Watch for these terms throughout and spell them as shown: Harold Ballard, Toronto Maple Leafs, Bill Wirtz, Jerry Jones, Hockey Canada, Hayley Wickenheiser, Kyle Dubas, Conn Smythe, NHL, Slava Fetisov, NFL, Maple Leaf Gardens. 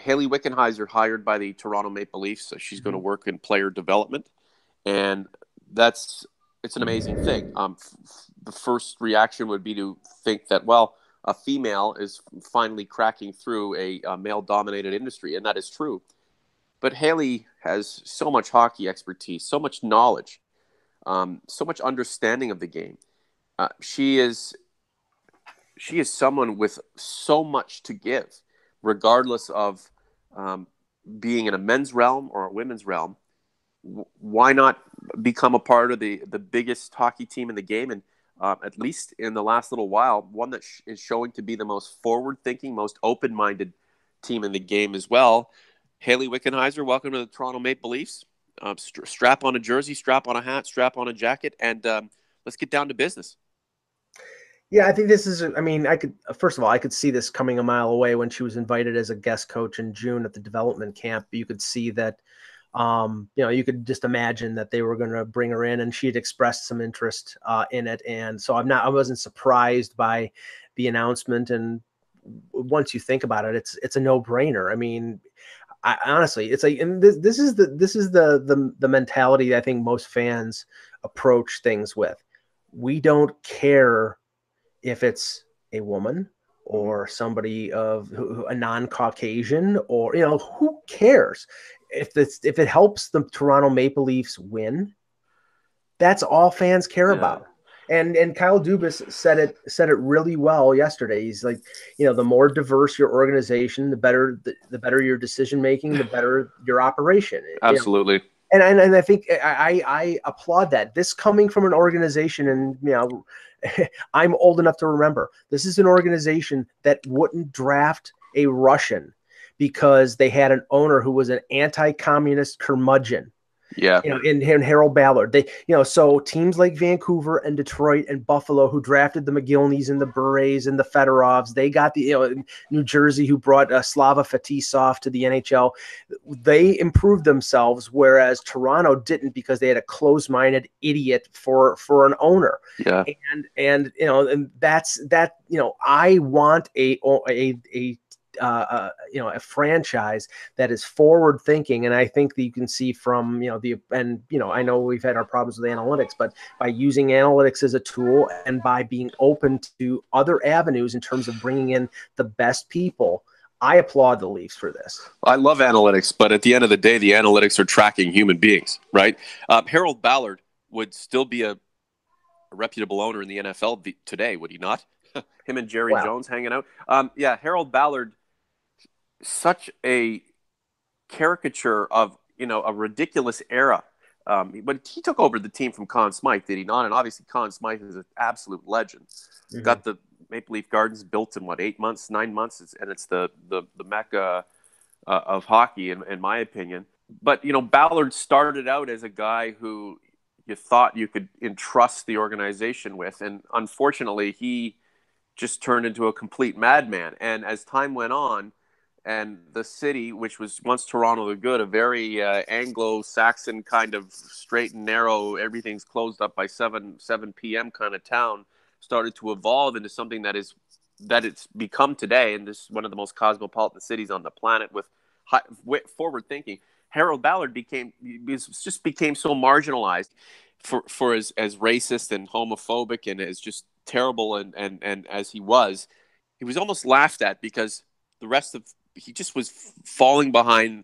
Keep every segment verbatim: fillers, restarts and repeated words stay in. Hayley Wickenheiser hired by the Toronto Maple Leafs. So she's going to work in player development. And that's, it's an amazing thing. Um, f- f- the first reaction would be to think that, well, a female is finally cracking through a, a male-dominated industry, and that is true. But Hayley has so much hockey expertise, so much knowledge, um, so much understanding of the game. Uh, she is she is someone with so much to give, regardless of um, being in a men's realm or a women's realm. Why not become a part of the, the biggest hockey team in the game? And uh, at least in the last little while, one that sh- is showing to be the most forward-thinking, most open-minded team in the game as well. Hayley Wickenheiser, welcome to the Toronto Maple Leafs. Um, st- strap on a jersey, strap on a hat, strap on a jacket, and um, let's get down to business. Yeah, I think this is, I mean, I could, first of all, I could see this coming a mile away. When she was invited as a guest coach in June at the development camp, you could see that. Um, you know, you could just imagine that they were going to bring her in, and she had expressed some interest uh, in it. And so I'm not, I wasn't surprised by the announcement. And once you think about it, it's, it's a no brainer. I mean, I honestly, it's like, and this, this is the, this is the, the, the mentality I think most fans approach things with. We don't care if it's a woman or somebody of a non-Caucasian, or, you know, who cares? If it's, if it helps the Toronto Maple Leafs win, that's all fans care yeah. about. And and Kyle Dubas said it said it really well yesterday. He's like, you know, the more diverse your organization, the better the, the better your decision making, the better your operation. Absolutely. You know? And, and and I think I I applaud that. This coming from an organization, and you know, I'm old enough to remember, this is an organization that wouldn't draft a Russian because they had an owner who was an anti-communist curmudgeon. Yeah. You know, and, and Harold Ballard. They, you know, so teams like Vancouver and Detroit and Buffalo, who drafted the McGillneys and the Burrays and the Fedorovs, they got the, you know, New Jersey, who brought uh, Slava Fetisov to the N H L. They improved themselves, whereas Toronto didn't, because they had a closed-minded idiot for, for an owner. Yeah. And, and, you know, and that's that, you know, I want a, a, a, Uh, uh, you know, a franchise that is forward thinking. And I think that you can see from, you know, the, and, you know, I know we've had our problems with analytics, but by using analytics as a tool and by being open to other avenues in terms of bringing in the best people, I applaud the Leafs for this. I love analytics, but at the end of the day, the analytics are tracking human beings, right? Um, Harold Ballard would still be a, a reputable owner in the N F L today, would he not? Him and Jerry wow. Jones hanging out. Um, yeah, Harold Ballard, such a caricature of, you know, a ridiculous era. Um, but he took over the team from Conn Smythe, did he not? And obviously Conn Smythe is an absolute legend. Mm-hmm. Got the Maple Leaf Gardens built in, what, eight months, nine months? It's, and it's the, the, the mecca uh, of hockey, in, in my opinion. But, you know, Ballard started out as a guy who you thought you could entrust the organization with. And unfortunately, he just turned into a complete madman. And as time went on, and the city, which was once Toronto the Good, a very uh, Anglo-Saxon kind of straight and narrow, everything's closed up by seven p.m. kind of town, started to evolve into something that is that it's become today, and this is one of the most cosmopolitan cities on the planet with high, forward thinking. Harold Ballard became just became so marginalized for for as, as racist and homophobic and as just terrible and, and, and as he was, he was almost laughed at because the rest of he just was falling behind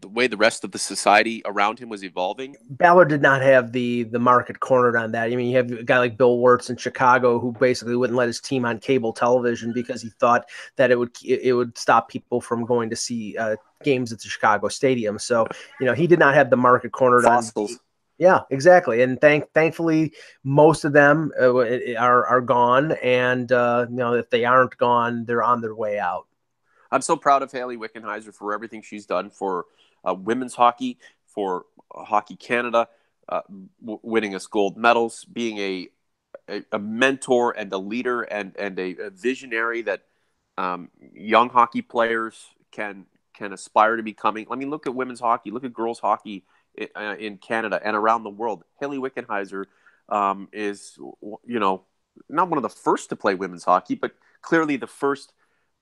the way the rest of the society around him was evolving. Ballard did not have the the market cornered on that. I mean, you have a guy like Bill Wirtz in Chicago who basically wouldn't let his team on cable television because he thought that it would it would stop people from going to see uh, games at the Chicago Stadium. So, you know, he did not have the market cornered Fossils. on. Yeah, exactly. And thank, thankfully, most of them are are gone. And, uh, you know, if they aren't gone, they're on their way out. I'm so proud of Hayley Wickenheiser for everything she's done for uh, women's hockey, for uh, Hockey Canada, uh, w- winning us gold medals, being a, a a mentor and a leader and and a, a visionary that um, young hockey players can can aspire to becoming. I mean, look at women's hockey, look at girls hockey in, uh, in Canada and around the world. Hayley Wickenheiser um, is, you know, not one of the first to play women's hockey, but clearly the first.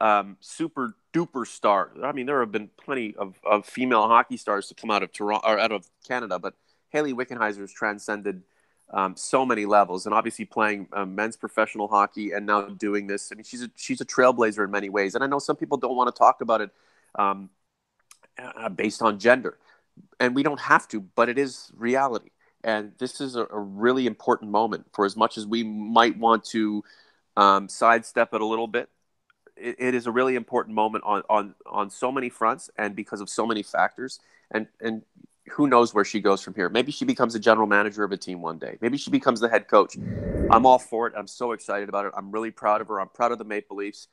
Um, super duper star. I mean, there have been plenty of, of female hockey stars to come out of Toronto or out of Canada, but Hayley Wickenheiser has transcended um, so many levels, and obviously playing uh, men's professional hockey and now doing this. I mean, she's a, she's a trailblazer in many ways, and I know some people don't want to talk about it um, uh, based on gender, and we don't have to, but it is reality. And this is a, a really important moment. For as much as we might want to um, sidestep it a little bit, it, it is a really important moment on, on, on so many fronts and because of so many factors. And, and who knows where she goes from here. Maybe she becomes a general manager of a team one day. Maybe she becomes the head coach. I'm all for it. I'm so excited about it. I'm really proud of her. I'm proud of the Maple Leafs.